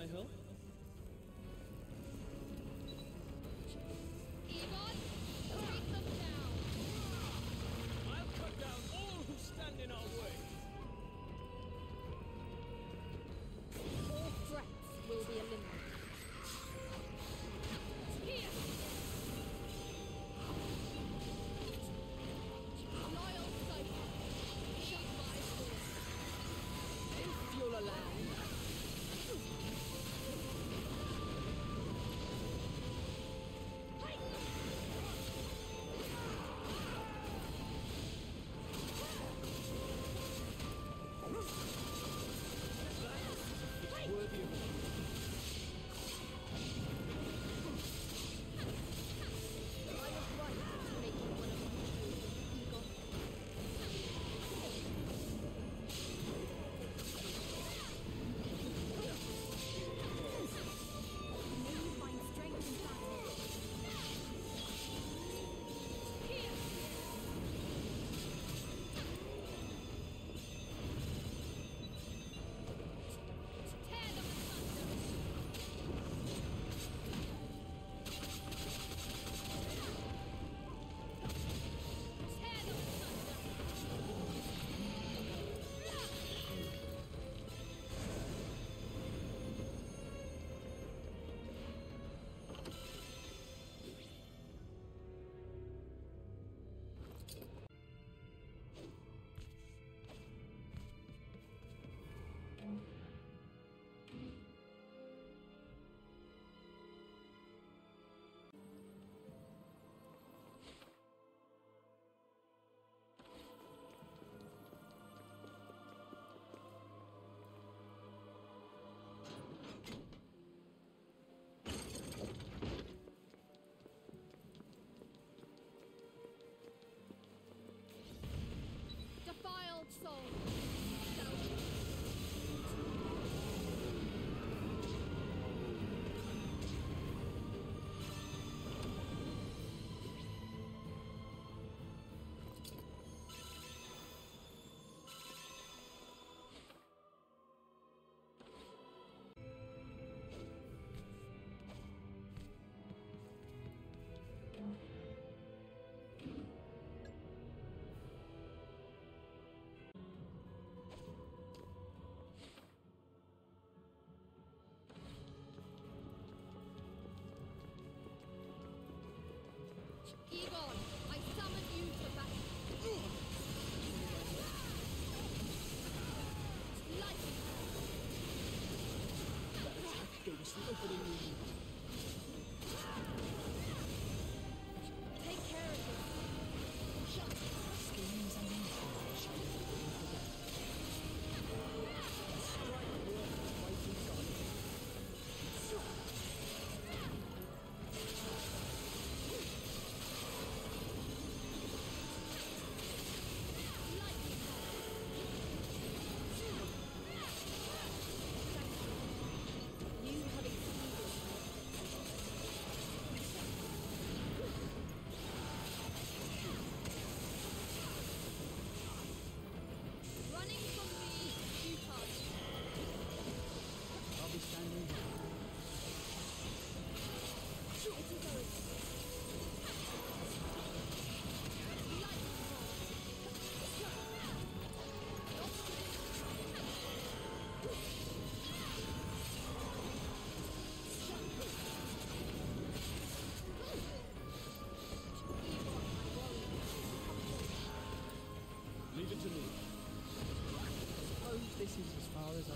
my help? Egon, take them down! I'll cut down all who stand in our way! All threats will be eliminated. Egon, I summon you to battle. Lightning! That attack goes to opening room. Leave it to me. I suppose this is as far as I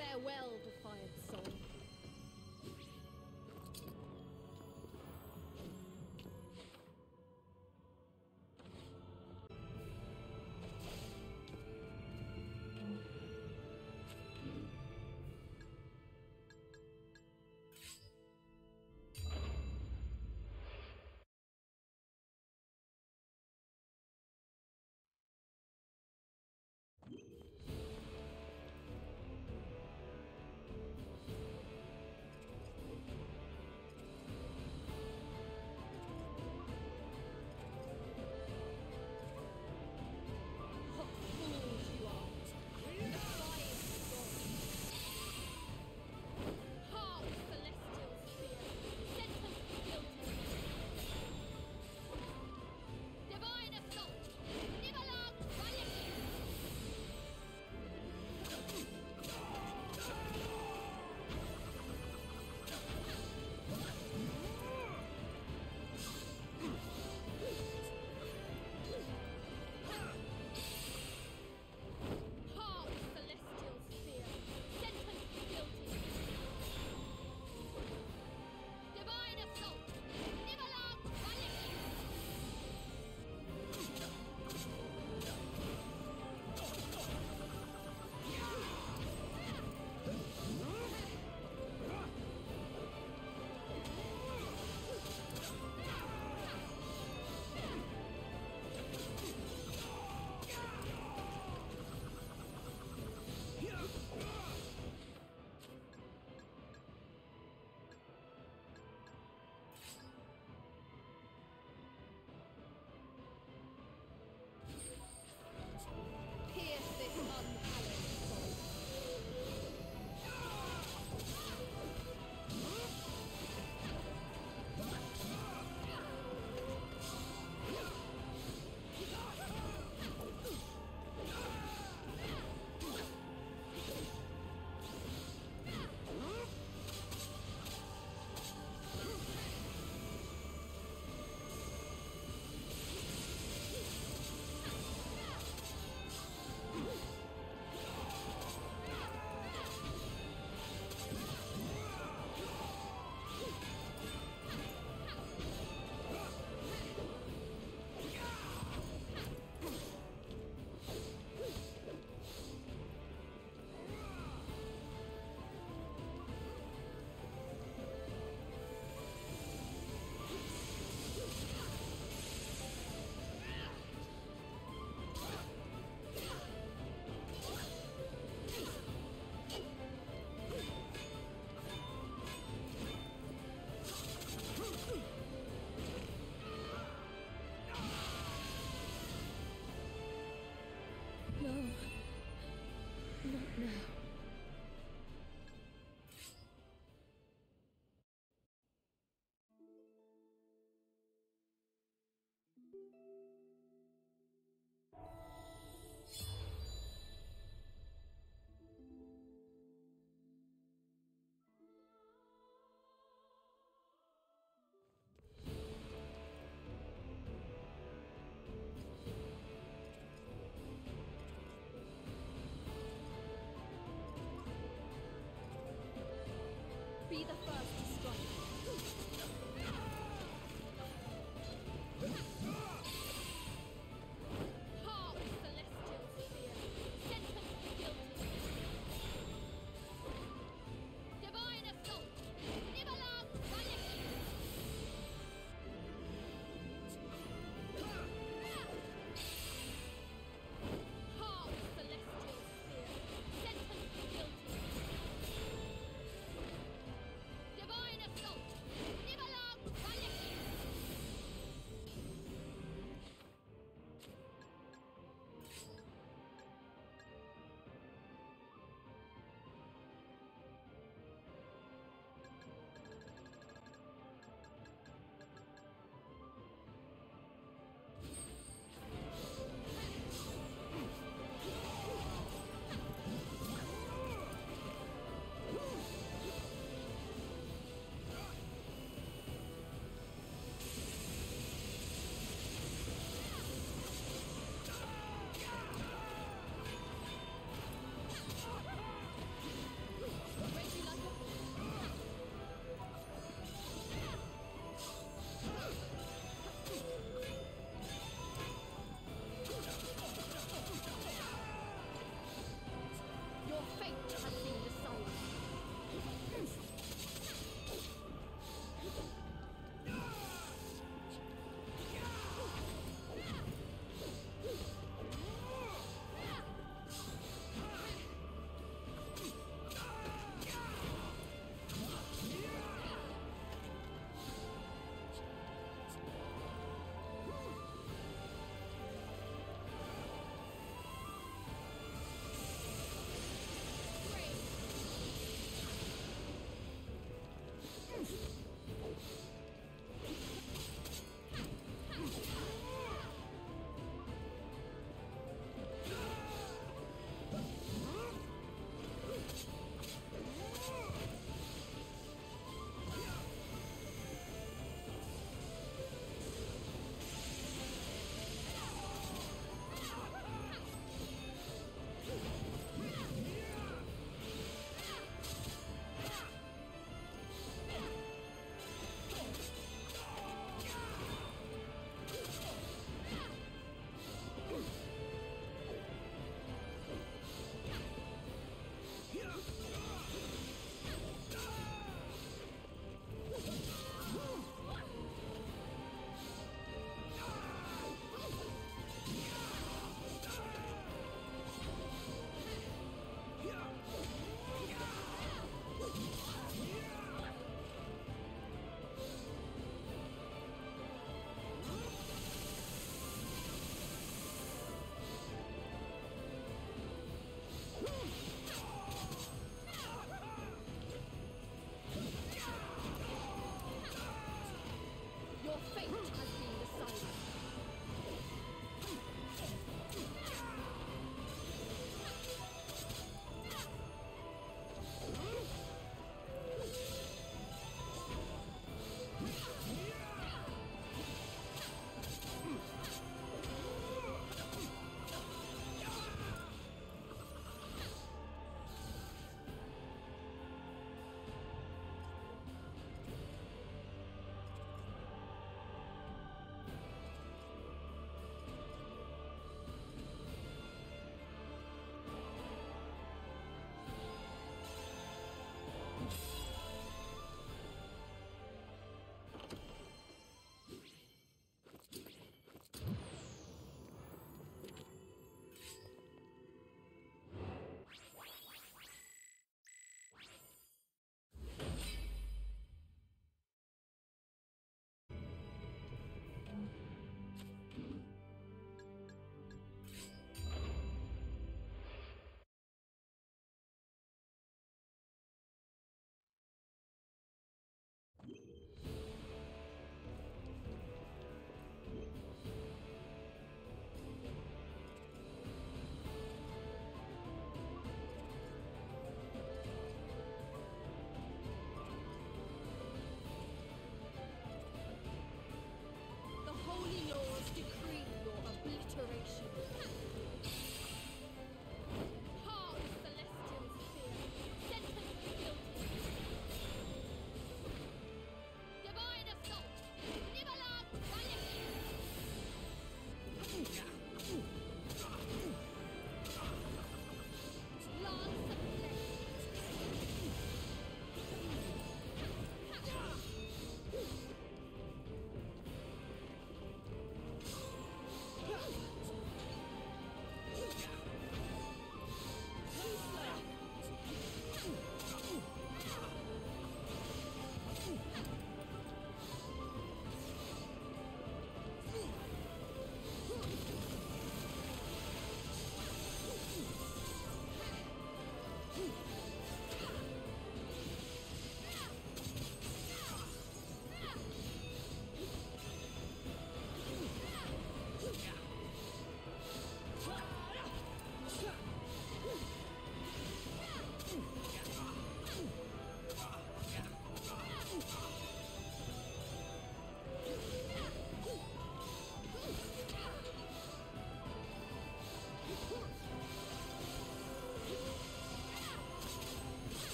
Farewell, defiant soul.